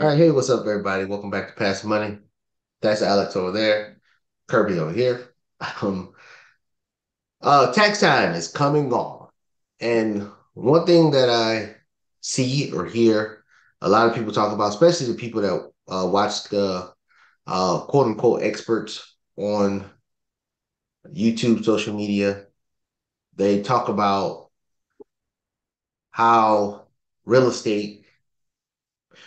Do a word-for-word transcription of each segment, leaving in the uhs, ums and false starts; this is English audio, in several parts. All right, hey, what's up, everybody? Welcome back to Passive Money. That's Alex over there, Kirby over here. Um, uh, tax time is coming on, and one thing that I see or hear a lot of people talk about, especially the people that uh, watch the uh, quote-unquote experts on YouTube, social media, they talk about how real estate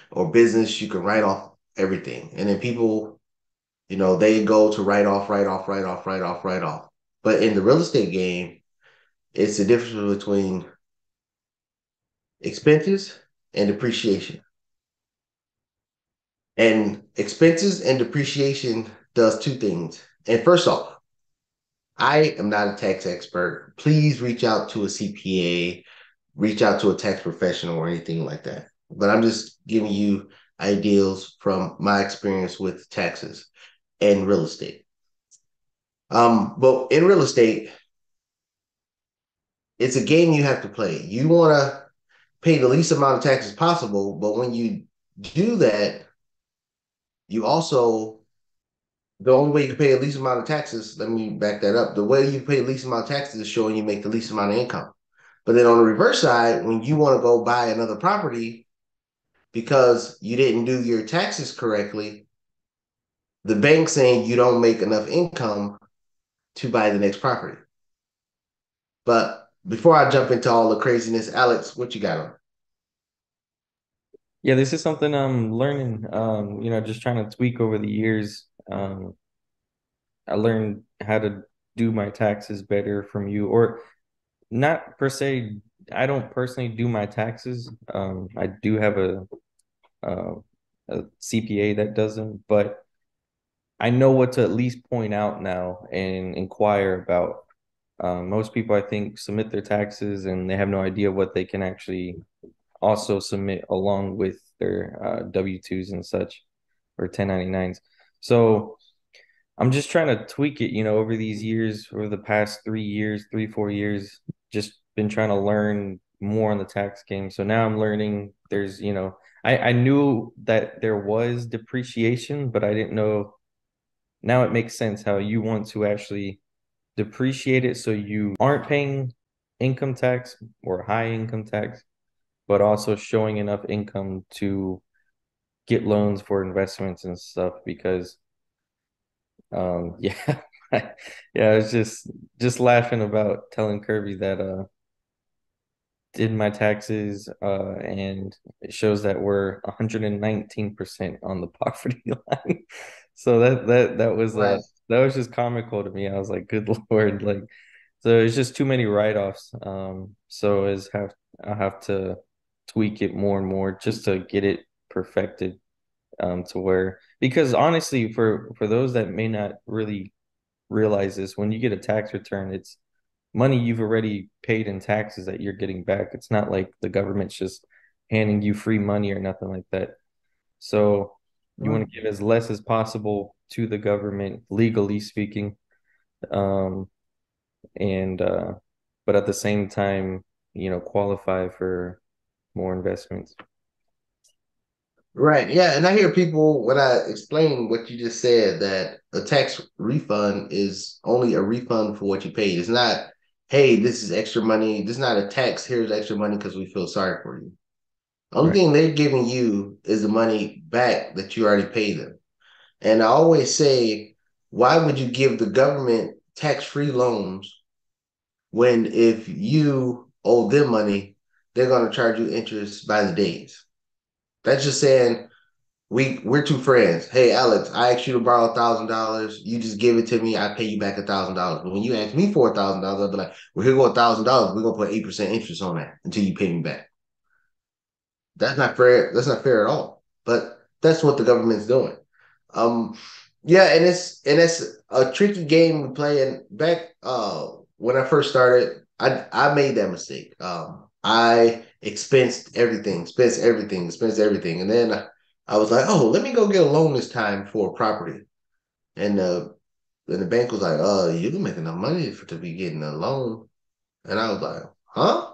or business, you can write off everything. And then people, you know, they go to write off, write off, write off, write off, write off. But in the real estate game, it's the difference between expenses and depreciation. And expenses and depreciation does two things. And first off, I am not a tax expert. Please reach out to a C P A, reach out to a tax professional or anything like that. But I'm just giving you ideas from my experience with taxes and real estate. Um, but in real estate, it's a game you have to play. You want to pay the least amount of taxes possible, but when you do that, you also, the only way you can pay the least amount of taxes, let me back that up. The way you pay the least amount of taxes is showing you make the least amount of income. But then on the reverse side, when you want to go buy another property, because you didn't do your taxes correctly, the bank saying you don't make enough income to buy the next property. But before I jump into all the craziness, Alex, what you got on? Yeah, this is something I'm learning, um, you know, just trying to tweak over the years. Um, I learned how to do my taxes better from you, or not per se. I don't personally do my taxes. Um, I do have a Uh, a C P A that doesn't, but I know what to at least point out now and inquire about. Um, most people, I think, submit their taxes and they have no idea what they can actually also submit along with their uh, W twos and such, or ten ninety-nines. So I'm just trying to tweak it, you know, over these years, over the past three years, three, four years, just been trying to learn more on the tax game. So now I'm learning there's, you know, I, I knew that there was depreciation, but I didn't know. Now it makes sense how you want to actually depreciate it so you aren't paying income tax or high income tax, but also showing enough income to get loans for investments and stuff. Because, um, yeah, yeah, I was just just laughing about telling Kirby that uh. did my taxes, uh, and it shows that we're one hundred nineteen percent on the poverty line. So that that that was right. uh, that was just comical to me. I was like, "Good Lord!" Like, so it's just too many write-offs. Um, so is have I have to tweak it more and more just to get it perfected, um, to where, because honestly, for for those that may not really realize this, when you get a tax return, it's money you've already paid in taxes that you're getting back. It's not like the government's just handing you free money or nothing like that. So you want to give as less as possible to the government, legally speaking. Um, and, uh, but at the same time, you know, qualify for more investments. Right. Yeah. And I hear people, when I explain what you just said, that a tax refund is only a refund for what you paid. It's not, hey, this is extra money. This is not a tax. Here's extra money because we feel sorry for you. The only right. thing they're giving you is the money back that you already paid them. And I always say, why would you give the government tax-free loans when if you owe them money, they're going to charge you interest by the days? That's just saying, we, we're two friends. Hey, Alex, I asked you to borrow one thousand dollars. You just give it to me. I pay you back one thousand dollars. But when you ask me for one thousand dollars, I'll be like, well, here go one thousand dollars. We're going to put eight percent interest on that until you pay me back. That's not fair. That's not fair at all. But that's what the government's doing. Um, yeah, and it's and it's a tricky game to play. And back uh, when I first started, I, I made that mistake. Um, I expensed everything, expensed everything, expensed everything. And then I, I was like, oh, let me go get a loan this time for a property. And, uh, and the bank was like, oh, you can make enough money for, to be getting a loan. And I was like, huh?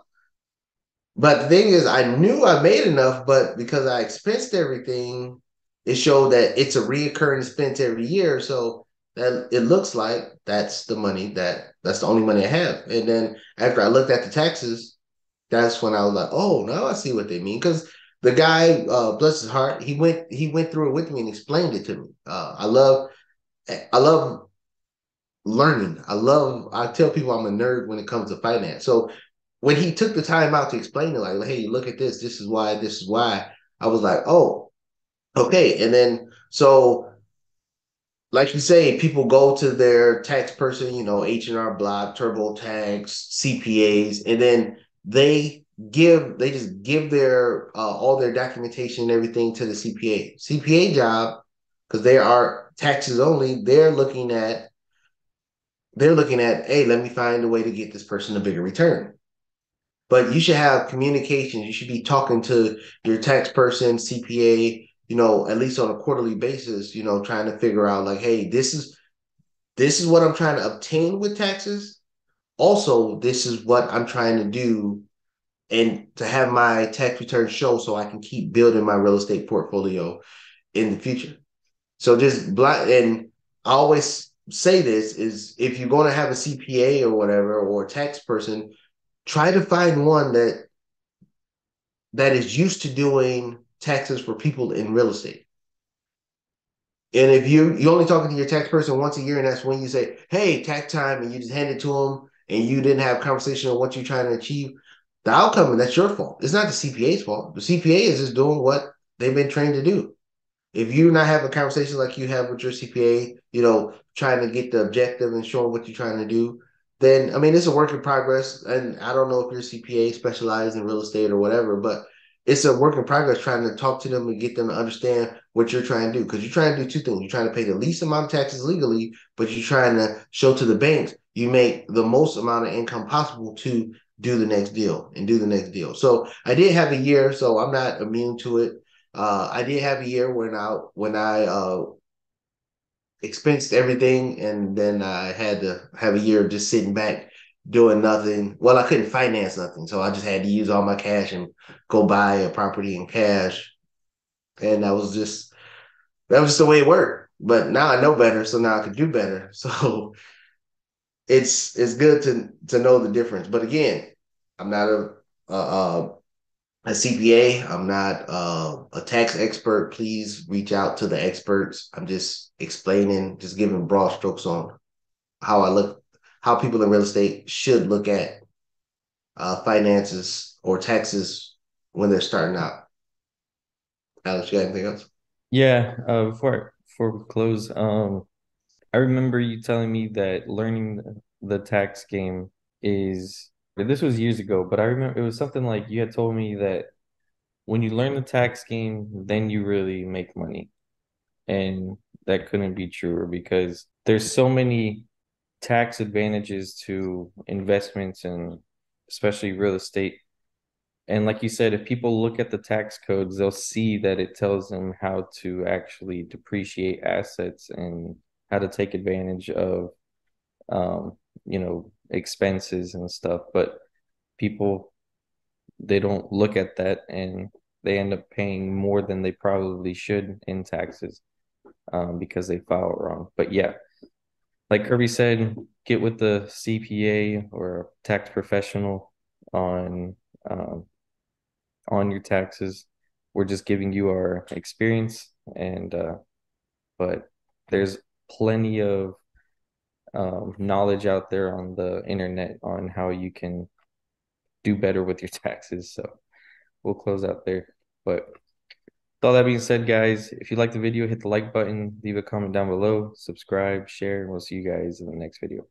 But the thing is, I knew I made enough, but because I expensed everything, it showed that it's a reoccurring expense every year. So that it looks like that's the money that that's the only money I have. And then after I looked at the taxes, that's when I was like, oh, now I see what they mean. Because the guy, uh, bless his heart, he went he went through it with me and explained it to me. Uh, I love I love learning. I love I tell people I'm a nerd when it comes to finance. So when he took the time out to explain it, like, hey, look at this, this is why, this is why, I was like, oh, okay. And then so like you say, people go to their tax person, you know, H and R Block, TurboTax, C P As, and then they give, they just give their, uh, all their documentation and everything to the C P A. C P A job, because they are taxes only, they're looking at, they're looking at, hey, let me find a way to get this person a bigger return. But you should have communication. You should be talking to your tax person, C P A, you know, at least on a quarterly basis, you know, trying to figure out like, hey, this is, this is what I'm trying to obtain with taxes. Also, this is what I'm trying to do and to have my tax return show so I can keep building my real estate portfolio in the future. So just blind, and I always say this is if you're going to have a C P A or whatever, or a tax person, try to find one that that is used to doing taxes for people in real estate. And if you, you're only talking to your tax person once a year, and that's when you say, hey, tax time, and you just hand it to them, and you didn't have a conversation on what you're trying to achieve, the outcome, and that's your fault. It's not the C P A's fault. The C P A is just doing what they've been trained to do. If you not have a conversation like you have with your C P A, you know, trying to get the objective and showing what you're trying to do, then, I mean, it's a work in progress. And I don't know if your C P A specializes in real estate or whatever, but it's a work in progress trying to talk to them and get them to understand what you're trying to do. Because you're trying to do two things. You're trying to pay the least amount of taxes legally, but you're trying to show to the banks you make the most amount of income possible to do the next deal and do the next deal. So I did have a year, so I'm not immune to it. Uh, I did have a year when I, when I, uh, expensed everything, and then I had to have a year of just sitting back doing nothing. Well, I couldn't finance nothing, so I just had to use all my cash and go buy a property in cash. And that was just that was just the way it worked. But now I know better, so now I could do better. So it's it's good to to know the difference. But again, I'm not a a, a C P A. I'm not a, a tax expert. Please reach out to the experts. I'm just explaining, just giving broad strokes on how I look, how people in real estate should look at uh, finances or taxes when they're starting out. Alex, you got anything else? Yeah, uh, before before we close, um, I remember you telling me that learning the tax game is, this was years ago, but I remember it was something like you had told me that when you learn the tax game, then you really make money. And that couldn't be truer, because there's so many tax advantages to investments and especially real estate. And like you said, if people look at the tax codes, they'll see that it tells them how to actually depreciate assets and how to take advantage of, um, you know, expenses and stuff. But people, they don't look at that, and they end up paying more than they probably should in taxes. Um, because they file it wrong. But yeah, like Kirby said, get with the C P A or a tax professional on um, on your taxes. We're just giving you our experience, and uh, but there's plenty of um, knowledge out there on the internet on how you can do better with your taxes. So we'll close out there, but. With all that being said, guys, if you like the video, hit the like button, leave a comment down below, subscribe, share, and we'll see you guys in the next video.